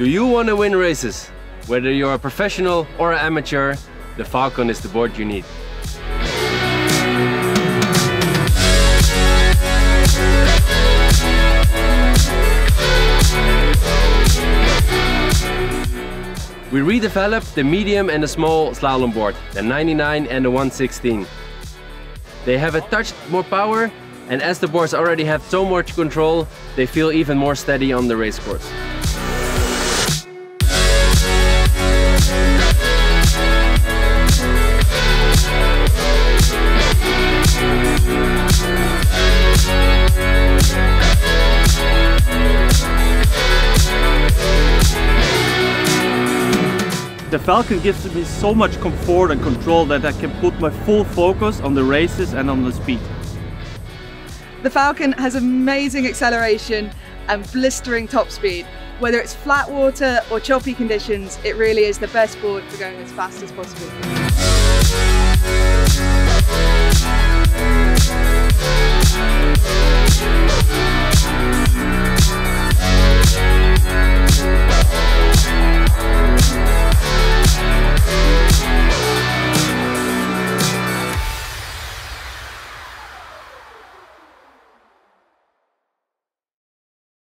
Do you want to win races? Whether you're a professional or an amateur, the Falcon is the board you need. We redeveloped the medium and the small slalom board, the 99 and the 116. They have a touch more power, and as the boards already have so much control, they feel even more steady on the race course. The Falcon gives me so much comfort and control that I can put my full focus on the races and on the speed. The Falcon has amazing acceleration and blistering top speed. Whether it's flat water or choppy conditions, it really is the best board for going as fast as possible.